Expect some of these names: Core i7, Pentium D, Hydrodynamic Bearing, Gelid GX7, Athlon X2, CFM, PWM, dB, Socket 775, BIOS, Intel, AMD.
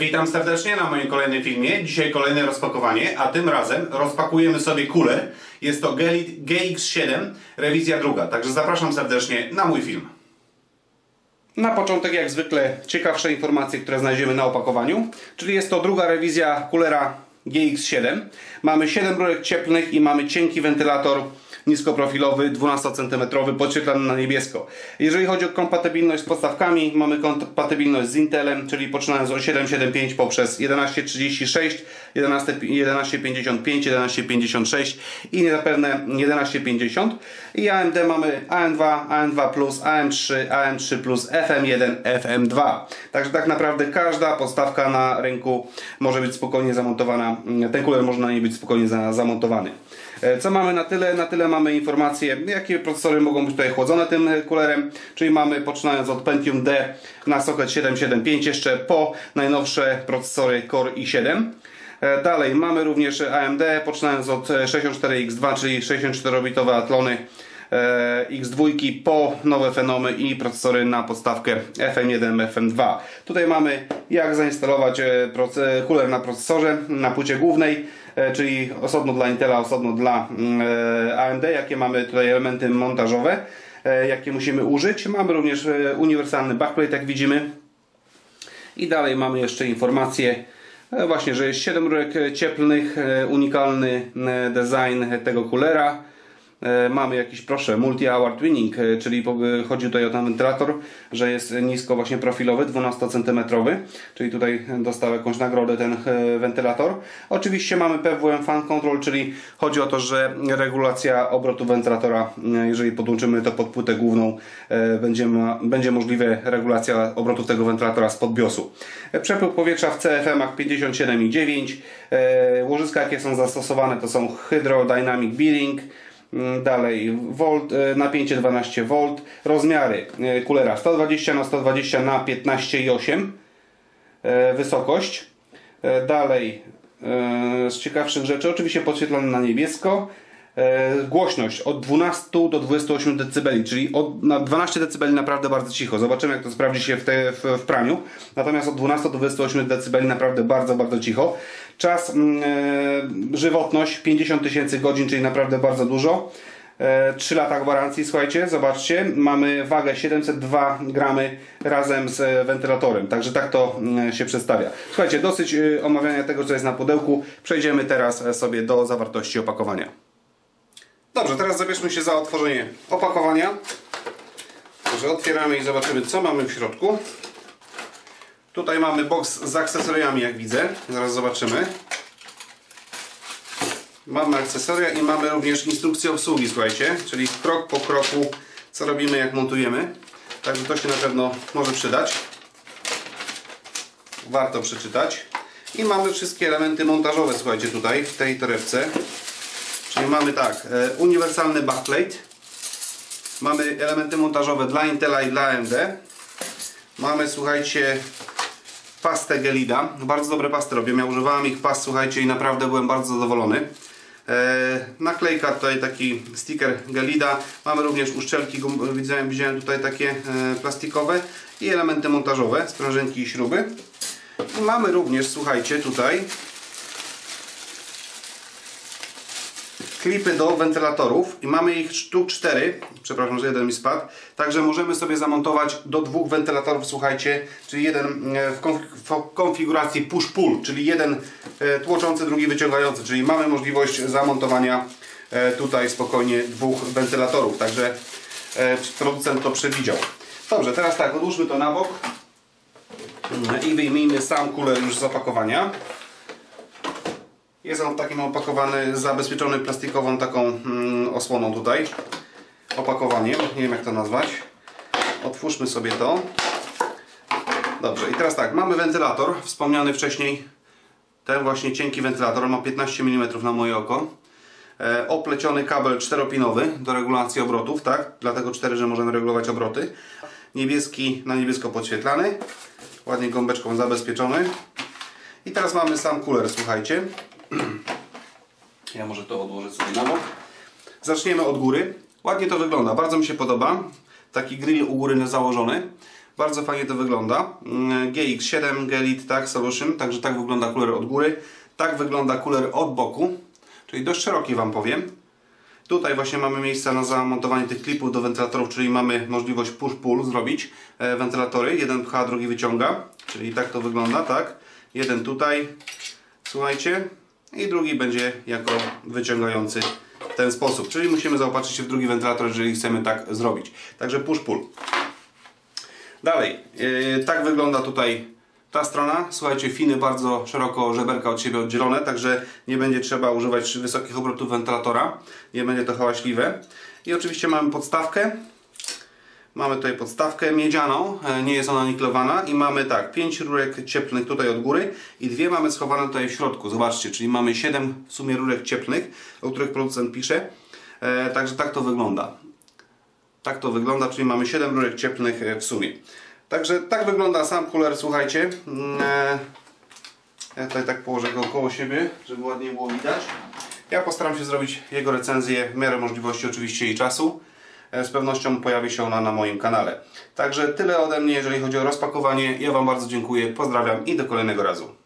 Witam serdecznie na moim kolejnym filmie. Dzisiaj kolejne rozpakowanie, a tym razem rozpakujemy sobie cooler. Jest to Gelid GX7, rewizja druga. Także zapraszam serdecznie na mój film. Na początek jak zwykle ciekawsze informacje, które znajdziemy na opakowaniu. Czyli jest to druga rewizja coolera GX7. Mamy 7 rurek cieplnych i mamy cienki wentylator niskoprofilowy, 12 cm, podświetlany na niebiesko. Jeżeli chodzi o kompatybilność z podstawkami, mamy kompatybilność z Intelem, czyli poczynając od 775 poprzez 1136, 1155, 1156 i zapewne 1150. I AMD mamy AM2, AM2+, AM3, AM3+, FM1, FM2. Także tak naprawdę każda podstawka na rynku może być spokojnie zamontowana, ten cooler może na niej być spokojnie zamontowany. Co mamy na tyle? Na tyle mamy informacje, jakie procesory mogą być tutaj chłodzone tym coolerem, czyli mamy poczynając od Pentium D na Socket 775 jeszcze po najnowsze procesory Core i7. Dalej mamy również AMD poczynając od 64X2, czyli 64-bitowe Athlony X2 po nowe Fenomy i procesory na podstawkę FM1, FM2. Tutaj mamy jak zainstalować cooler na procesorze, na płycie głównej, czyli osobno dla Intela, osobno dla AMD, jakie mamy tutaj elementy montażowe, jakie musimy użyć. Mamy również uniwersalny backplate, jak widzimy. I dalej mamy jeszcze informacje, właśnie, że jest 7 rurek cieplnych, unikalny design tego coolera. Mamy jakiś, proszę, multi-hour twinning, czyli chodzi tutaj o ten wentylator, że jest nisko właśnie profilowy, 12 cm, czyli tutaj dostał jakąś nagrodę ten wentylator. Oczywiście mamy PWM fan control, czyli chodzi o to, że regulacja obrotu wentylatora, jeżeli podłączymy to pod płytę główną, będzie możliwa regulacja obrotu tego wentylatora spod BIOS-u. Przepływ powietrza w CFM-ach 57,9. Łożyska, jakie są zastosowane, to są Hydrodynamic Bearing. Dalej napięcie 12V, rozmiary coolera 120 × 120 × 15,8, wysokość. Dalej z ciekawszych rzeczy, oczywiście podświetlane na niebiesko, głośność od 12 do 28 dB, czyli na 12 dB naprawdę bardzo cicho. Zobaczymy, jak to sprawdzi się w praniu. Natomiast od 12 do 28 dB naprawdę bardzo, bardzo cicho. Czas, żywotność 50 tysięcy godzin, czyli naprawdę bardzo dużo. 3 lata gwarancji, słuchajcie, zobaczcie. Mamy wagę 702 gramy razem z wentylatorem. Także tak to się przedstawia. Słuchajcie, dosyć omawiania tego, co jest na pudełku. Przejdziemy teraz sobie do zawartości opakowania. Dobrze, teraz zabierzmy się za otworzenie opakowania. Może otwieramy i zobaczymy, co mamy w środku. Tutaj mamy boks z akcesoriami, jak widzę. Zaraz zobaczymy. Mamy akcesoria i mamy również instrukcję obsługi, słuchajcie. Czyli krok po kroku, co robimy, jak montujemy. Także to się na pewno może przydać. Warto przeczytać. I mamy wszystkie elementy montażowe, słuchajcie, tutaj, w tej torebce. Czyli mamy tak, uniwersalny backplate, mamy elementy montażowe dla Intela i dla AMD, mamy, słuchajcie, pastę Gelida, bardzo dobre pasty robię, ja używałem ich past, słuchajcie, i naprawdę byłem bardzo zadowolony. Naklejka, tutaj taki sticker Gelida, mamy również uszczelki, widziałem tutaj takie plastikowe i elementy montażowe, sprężynki i śruby. I mamy również, słuchajcie, tutaj klipy do wentylatorów i mamy ich sztuk 4, przepraszam, że jeden mi spadł, także możemy sobie zamontować do 2 wentylatorów, słuchajcie, czyli jeden w konfiguracji push-pull, czyli jeden tłoczący, drugi wyciągający, czyli mamy możliwość zamontowania tutaj spokojnie 2 wentylatorów, także producent to przewidział. Dobrze, teraz tak, odłóżmy to na bok i wyjmijmy sam cooler już z opakowania. Jest on takim opakowany, zabezpieczony plastikową taką osłoną tutaj, opakowaniem, nie wiem jak to nazwać. Otwórzmy sobie to. Dobrze, i teraz tak, mamy wentylator, wspomniany wcześniej, ten właśnie cienki wentylator, ma 15 mm na moje oko. Opleciony kabel 4-pinowy do regulacji obrotów, tak, dlatego 4, że możemy regulować obroty. Niebieski na niebiesko podświetlany, ładnie gąbeczką zabezpieczony. I teraz mamy sam cooler, słuchajcie. Ja może to odłożę sobie na bok. Zaczniemy od góry. Ładnie to wygląda, bardzo mi się podoba. Taki grill u góry założony. Bardzo fajnie to wygląda. GX7, Gelid, tak, Solution, także tak wygląda cooler od góry. Tak wygląda cooler od boku, czyli dość szeroki Wam powiem. Tutaj właśnie mamy miejsca na zamontowanie tych klipów do wentylatorów, czyli mamy możliwość push-pull zrobić wentylatory. Jeden pcha, drugi wyciąga, czyli tak to wygląda, tak. Jeden tutaj, słuchajcie, i drugi będzie jako wyciągający w ten sposób. Czyli musimy zaopatrzyć się w drugi wentylator, jeżeli chcemy tak zrobić. Także push-pull. Dalej, tak wygląda tutaj ta strona. Słuchajcie, finy bardzo szeroko żeberka od siebie oddzielone, także nie będzie trzeba używać wysokich obrotów wentylatora. Nie będzie to hałaśliwe. I oczywiście mamy podstawkę. Mamy tutaj podstawkę miedzianą, nie jest ona niklowana i mamy tak, 5 rurek cieplnych tutaj od góry i dwie mamy schowane tutaj w środku, zobaczcie, czyli mamy 7 w sumie rurek cieplnych, o których producent pisze, także tak to wygląda. Tak to wygląda, czyli mamy 7 rurek cieplnych w sumie. Także tak wygląda sam cooler, słuchajcie. Ja tutaj tak położę go koło siebie, żeby ładnie było widać. Ja postaram się zrobić jego recenzję w miarę możliwości oczywiście i czasu. Z pewnością pojawi się ona na moim kanale. Także tyle ode mnie, jeżeli chodzi o rozpakowanie. Ja Wam bardzo dziękuję, pozdrawiam i do kolejnego razu.